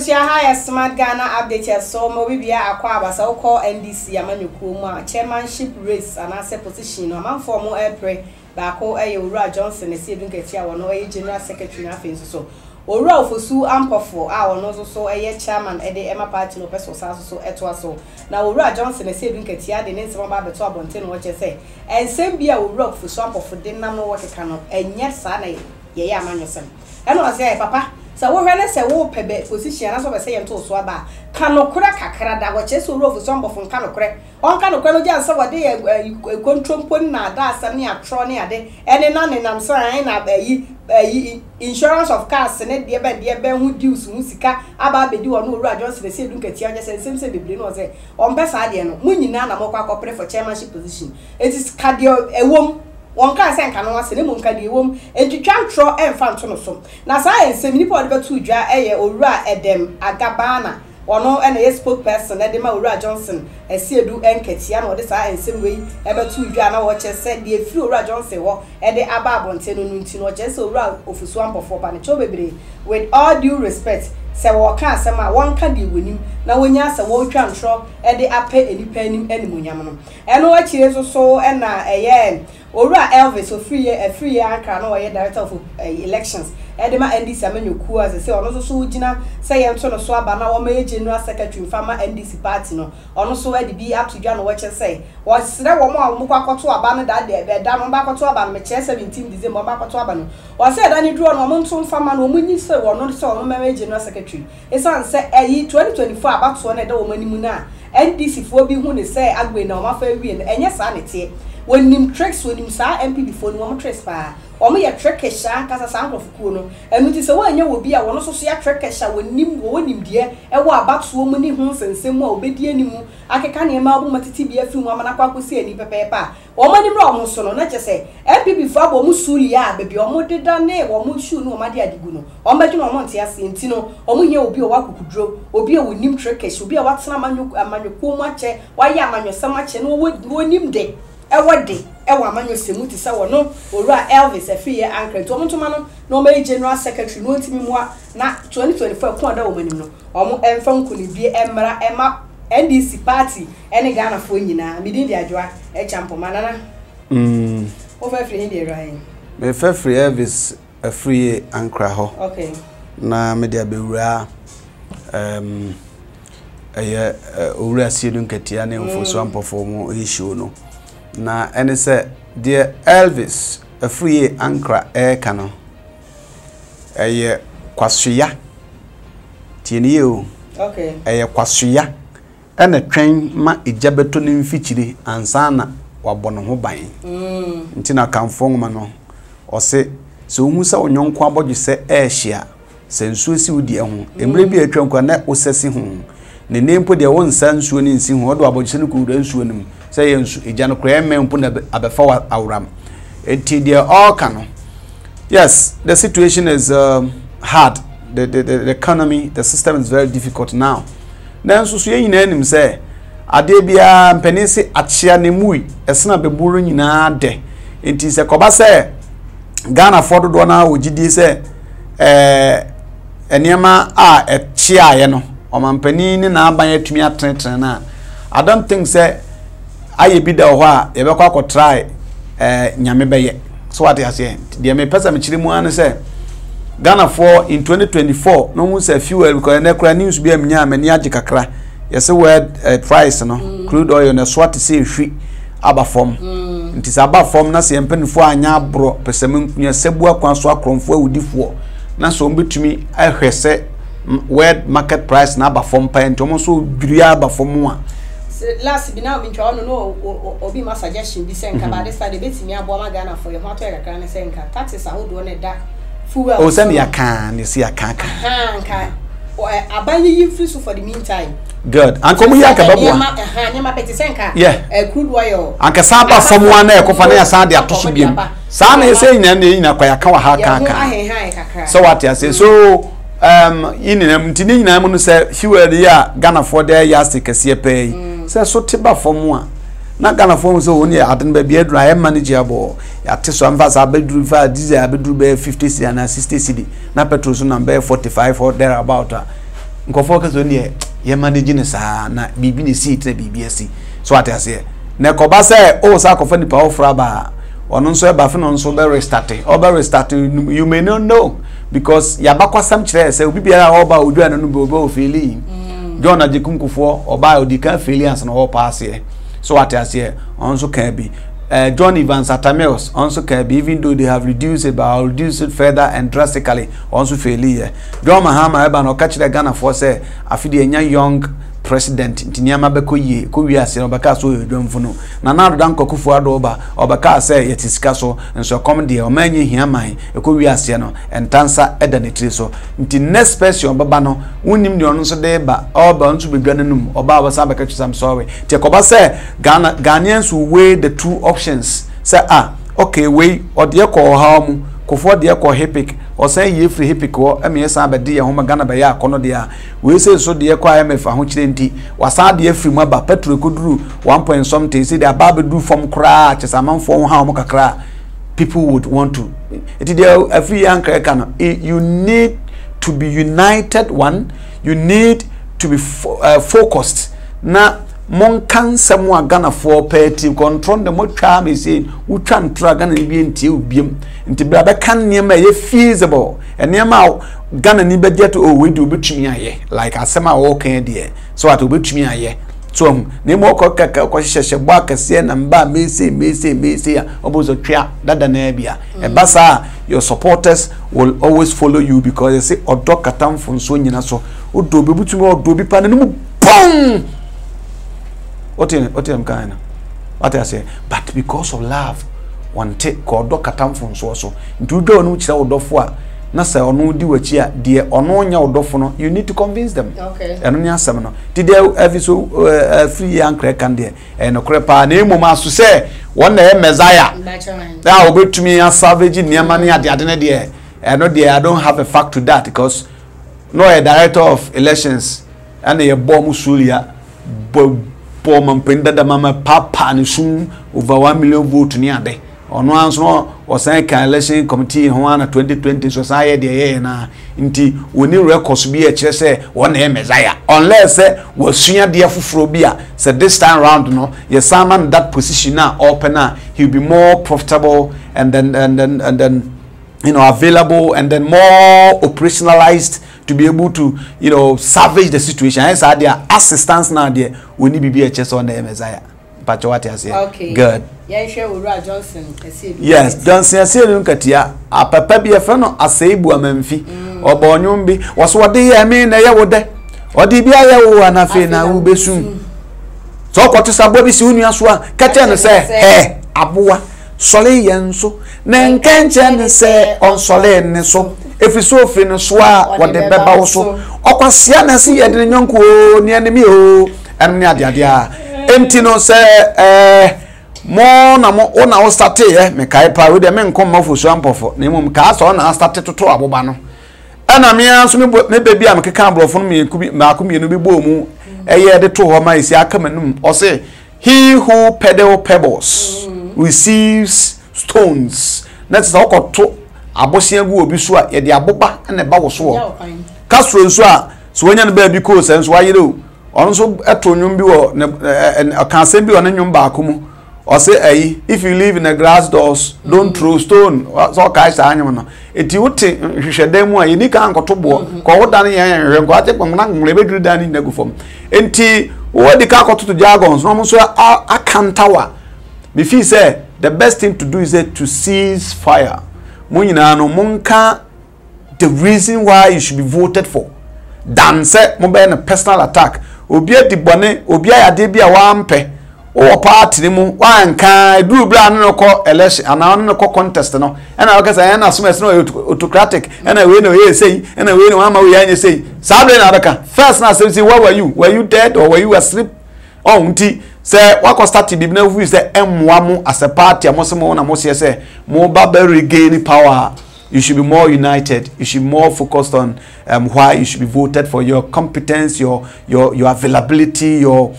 Abisi aha smart Ghana update ya so mo bibia akwa abasa ukọ NDC amanyukuo mu a chairmanship race and asset position amanfo mo epre baako eye Owura Johnson esi edunketi a wono eye general secretary na afenso so Owura Ofosu Ampofo a wono so so eye chairman ede ema party no person so so etoa so na Owura Johnson esi edunketi a de ne nsema ba beto abonte no che se ensem bia Owura Ofosu Ampofo de nam no wokeka no enye sa na yeye amanyosem eno ase ya papa so we really say we pebe position na so be say yem to so aba kanokura kakra da wo che so rofu sombo fun kanokure on kanokure no jansa wo de control pon na da asani atro ne ade ene na ne nam so an na ba yi insurance of cars ne de be hu dues hu sika aba be di wo no Owura Johnson say edunkati anje say same say bebre no say on pesa ade no munyina na mokwa akopre for chairmanship position it is cardio ewom one can say canoa cinnamon can womb and you can't throw and fountain of some. Now science and people about two dry or ra at them a gabana or no and a spokesperson at them Owura Johnson and see do and Ketiano this I and same way about two jana watches said the few Owura Johnson walk and the ababon ten or just Owura of Swamp of Panichobe. With all due respect, say walk can say my one can be winning. Now when you say walk and throw and they are pay any penny any money. And what years or so and a year. Owura Elvis Afriyie Ankrah no way director of elections edema NDC amenyuku as say ono so so ugina say yem to no so aba na wo me general secretary farmer NDC party no ono so e bi up to John watch say wo sire wo mo amukwa kwoto aba no da de be da no ba kwoto aba me che 17 December ba kwoto aba no wo say da ni duro no mo ntum farmer no mo nyi say wo no so wo me general secretary e san say eyi 2024 aba to na da wo mani mu na NDC fo bi hu ne say agbe na o ma fa wi na enye sa ne tie when him tricks when him saw MP before no tricks pa omo ya trickesha kasa sanko fuku no enu ti se wo anya obi a wono so so ya trickesha wonim wo wonim de e wo abatuo mu ni hu sensem a obedi animu akeka ne ma abu matiti bia fi mu amana kwa kosi ani pepepa omo ni mra omo so no na chese MP before bo mu suri ya bebi omo deda ne wo mu shu no omade adigu no omo ju no omo ntia se enti no omo ye obi o wa kokudro obi a wonim trickesha obi a watena amanyoku mu ache wa ya amanyosam ache no wonim de ewa de ewa manyo semuti sa wono Owura Elvis Afriyie Ankrah to monto mano no me general secretary no ntimi mo na 2024 ko da o manim no omo emfa nkoni bi emra ema NDC party ene Ghana fo nyina midin di adwoa e champo manana o fa free ndi rain me fa free Elvis Afriyie Ankrah ho okay na me dia bewura eye Owura siedun ketia ne mfoso ampofo mo issue no na ene se dear Elvis Afriyie Ankrah kano eye kwasuya tieni o okay eye kwasuya ene twen ma ejabeto ne mfichiri ansana wabono ho ban ntina kanfo ngoma no ose se ohu se onyonko abodje se ehia se nsuo si wudi ehu emre bi atwankwa na osesi ho ne nempo de won sansuo ni nsi ho do abodje ne kudu nsuo nim say ejano kreme mpuna abefa awram enti de all kanu. Yes, the situation is hard, the economy, the system is very difficult now. Then susu ye nyina nim say ade bia mpenisi achia ne mui esna beburu nyina de enti se koba say Ghana for do na ogidi say enema a achia ye no omampani ni na aban atumi atentene na I don't think say aye bi da ho a ye bekwa ko try nyame beye so what has here the me person me chirimu an say Ghana for in 2024 no mu say fuel because na kra news bi amnya amani age kakra ye say word price no crude oil na swat say hwi aba form nti say aba form na say empenfo anya bro pesem nya sebu akwan so akromfo awudifo na so mbetumi ahwese word market price na aba form pa nti mo so dwiri aba form a last bi na obi ntwa ono no obi ma suggestion bi senka ba dey say dey betimi abo ma Ghana for your matter kakra na senka taxes ahodo na da fuel o se me yaka ne se yaka ka o abayi free so for the meantime good anko mu yaka ba bo aha nyama peti senka e crude oil anka sa ba someone na e ko fa na ya sa de atoso biem sa na se nyina na nyina kwa yaka wa ha ka so what you say so inina mtini nyina mu no se fuel ya Ghana for there ya sikasie pay say so tiba form a na Ghana form so woni aden ba bia dura manageable ya teso amfa sa bedru fa diesel bedru be 50 cedi na 60 cedi na petrol so na be 45 or there about Nkofo so ne ye manage ne saa na bibi ne si te bibi asi so atase na koba se o sa kofa ni pa ofra ba onu nso e ba fe no nso be restart you may not know because ya bakwa sam kire se obi biara ho ba odua no be obo ofeli John Ajekunkufuo oba odika failures no ho pass here so atase onso can be John Evans Atameos also can be, even though they have reduced it, but I'll reduce it further and drastically. Also failure. John Mahama eba no catch the Ghana for say afidi enya young president ntiniama beko ye ko wiase no baka so yedwamfu no na na adodan kokufu adoba obaka say yetisika so nso come there o manye hiaman e ko wiase no entansa edanetri so nti next person baba no wonim ne ono so de ba oba nso bedwane num oba abasa beka chisam sorry te koba say Ghanaians will weigh the two options say ah okay we ode ko ha mu kofo de ko hipik or say ye free hippie or MESA Badi, a homagana by a conodia. We say so dear choir me for Hunchinti, was our dear free mother Petro could do 1 point something. See, their barber do from crash as a man for Hamaka. People would want to. It is every anchor can. You need to be united, one, you need to be focused. Now, Monkan Samoa Ghana for petty control the more charm is in Utran Tragan and be in Tubim. Into Brabacan near me feasible and near Mau Ghana Niba yet to we do butch me aye, like a summer walking dear. So I to butch me aye. So Nemoko Kakashabaka Sien and Ba may say, Obozo Tria, Dada Nebia. And Basa, your supporters will always follow you because they say, or Doc Katam from Swinginaso, Udobi Butumo, Dobi Panamu, BOOM! What I say, but because of love, one take called Doctor Tamfon so. Do no child dofwa. Nasa or no do a cheer, dear or no dofono. You need to convince them. Okay. And no seminar. Did they every so free young crack and dear? And a crepa name of master say, one day Messiah. Thou go to me as savage near money at the other dear. And no dear, I don't have a fact to that because no a director of elections and a bomb musulia. Poor man printed the mama papa and soon over 1 million votes near day. On once more, was an election committee in Juana 2020 society. Indeed, we knew records be a chess, one name Messiah. Unless was senior dear Fufrobia, said this time round, no, your salmon that position now opener, he'll be more profitable and then available and then more operationalized. To be able to, salvage the situation. Hence, their assistance now, there we need to be a chess on the Messiah. But what I say, okay, good. Yeah, sure, Johnson. Yes, Johnson, I say, look at ya. A papa be a friend of a Sabu Memphis or Bonyumbi was what they mean. I would there or the Bia and Afina will be soon. So, what is our body soon? You as well, Katan say, hey, Abua, Soleil, so Nan Kanchan say on Soleil, so. If you so finish, what the beba also. Okwasiana see at the Yonko near the Mio and Nadia. Empty no say, more na more on our satire, Mekaipa with the men come off for shampoo for Nemum cast on our started to trouble banner. And I mean, so maybe I'm a camber for me, could be Makumi and be boom. A year the two of my Siakamum or say, he who peddles pebbles receives stones. That's all got to. Abosia will be sure at the Aboba and the Babo swore. Castro swore, so when you baby course, and why you do. Also, a tonumbu and a cansembu on a yumbacumu, or say, if you live in a glass doors, don't throw stone, so Kaiser animal. It you take, you shed them why you nick uncle Tobo, called Danny and Guate, and Lang, Rebecca Danny Negufum. And tea, what the cargo to the jargons, no monsieur, I can't tower. If he said, the best thing to do is to cease fire. Munka, the reason why you should be voted for. Dan said, mobile and personal attack. Obia di bonnet, Obia debia wampe, or party, one can do brand no call election, and I no call contest. And I guess I answer autocratic, and I win away say, and I win away say, Sabre and Araka. First, now say, what were you? Were you dead or were you asleep? Oh, tea. Say what cost started Bibna who is the M1 as a party, I must say, more barberry gain power. You should be more united, you should be more focused on why you should be voted for your competence, your availability, your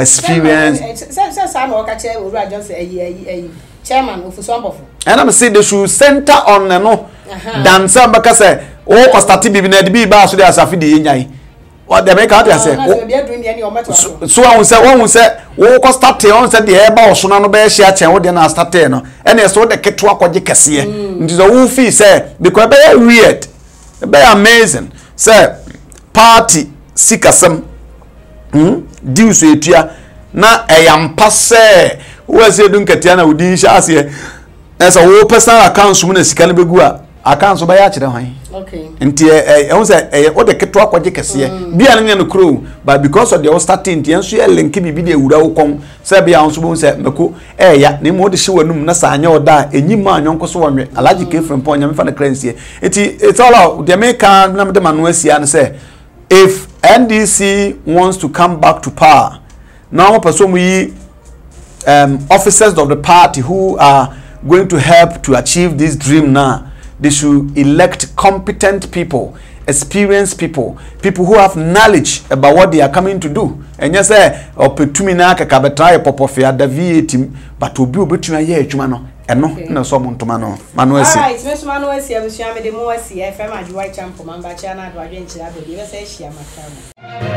experience. Chairman of Swampof. And I'm saying they should center on no dancer because oh cost started Bibna be bass with the Safidi. What the make out say? So one will say, "Oh, start here." One said the eba osuna no be share chain. What they na start here no? And so the ketua kwaji kesiye. Nti so who feel say because be weird, be amazing. Say party sikasem, deals with ya na eyampa say. Who say don't ketia na udi share say? And so who personal account sumu ne sikani begua. Account so baya chida hwan. Okay. Nti e won say e o de keto akwaje kese bia ne no kro but because of the all starting nti enso e link bi de wura wo kon say bia won so bo say meko e ya ne mo de she wanum na sa anya oda enyi ma anyonko so wonwe alaji ke from pon nya me fa na currency nti it's all out the make na me de manu asia ne say if NDC wants to come back to power now person we officers of the party who are going to help to achieve this dream now they should elect competent people, experienced people, people who have knowledge about what they are coming to do. And yes, opportunity kakabetrai popofia David team, but obi obetuna ye adwuma no so mo ntoma no. Manuelsi. All right, Mr. Manuelsi, I'm Mr. Medemo, FM Adwoa Champo, Mamba Chana Adwoa Nchira, be say share makama.